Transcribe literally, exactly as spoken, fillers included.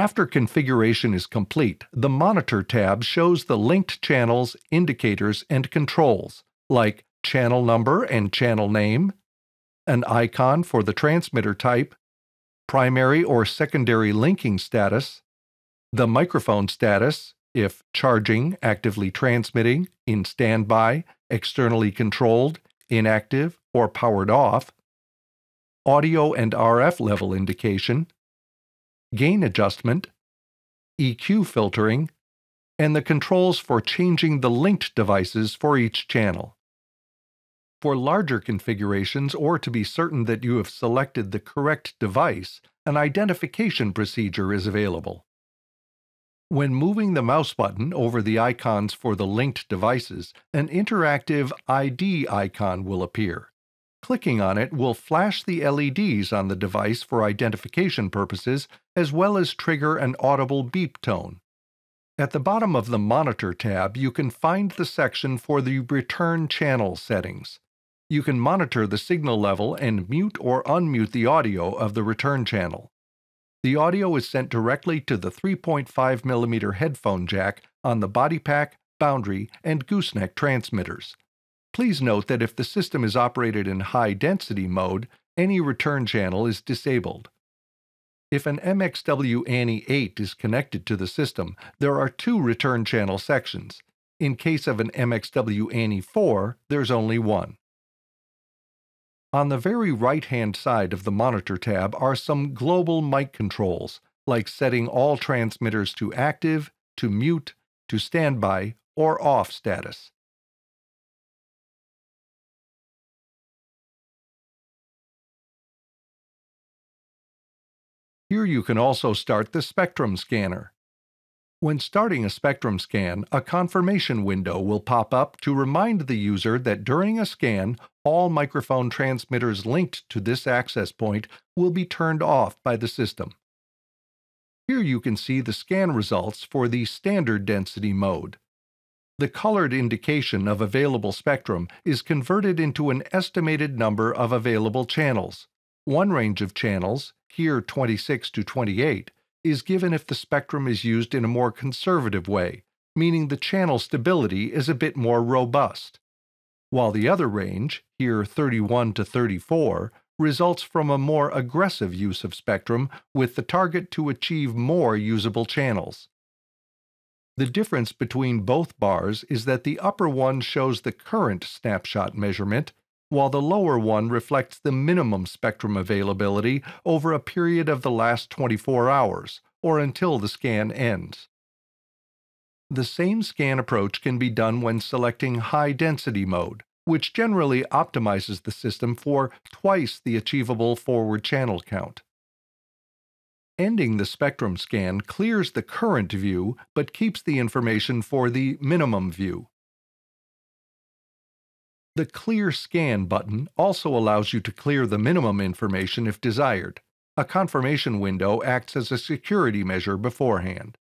After configuration is complete, the Monitor tab shows the linked channels, indicators, and controls, like channel number and channel name, an icon for the transmitter type, primary or secondary linking status, the microphone status, if charging, actively transmitting, in standby, externally controlled, inactive, or powered off, audio and R F level indication, gain adjustment, E Q filtering, and the controls for changing the linked devices for each channel. For larger configurations, or to be certain that you have selected the correct device, an identification procedure is available. When moving the mouse button over the icons for the linked devices, an interactive I D icon will appear. Clicking on it will flash the L E Ds on the device for identification purposes, as well as trigger an audible beep tone. At the bottom of the Monitor tab, you can find the section for the Return Channel settings. You can monitor the signal level and mute or unmute the audio of the return channel. The audio is sent directly to the three point five millimeter headphone jack on the body pack, boundary, and gooseneck transmitters. Please note that if the system is operated in high-density mode, any return channel is disabled. If an M X W A N I eight is connected to the system, there are two return channel sections. In case of an M X W A N I four, there's only one. On the very right-hand side of the Monitor tab are some global mic controls, like setting all transmitters to active, to mute, to standby, or off status. Here you can also start the Spectrum Scanner. When starting a Spectrum Scan, a confirmation window will pop up to remind the user that during a scan, all microphone transmitters linked to this access point will be turned off by the system. Here you can see the scan results for the standard density mode. The colored indication of available spectrum is converted into an estimated number of available channels. One range of channels, here twenty-six to twenty-eight, is given if the spectrum is used in a more conservative way, meaning the channel stability is a bit more robust, while the other range, here thirty-one to thirty-four, results from a more aggressive use of spectrum with the target to achieve more usable channels. The difference between both bars is that the upper one shows the current snapshot measurement, while the lower one reflects the minimum spectrum availability over a period of the last twenty-four hours, or until the scan ends. The same scan approach can be done when selecting high-density mode, which generally optimizes the system for twice the achievable forward channel count. Ending the spectrum scan clears the current view, but keeps the information for the minimum view. The Clear Scan button also allows you to clear the minimum information if desired. A confirmation window acts as a security measure beforehand.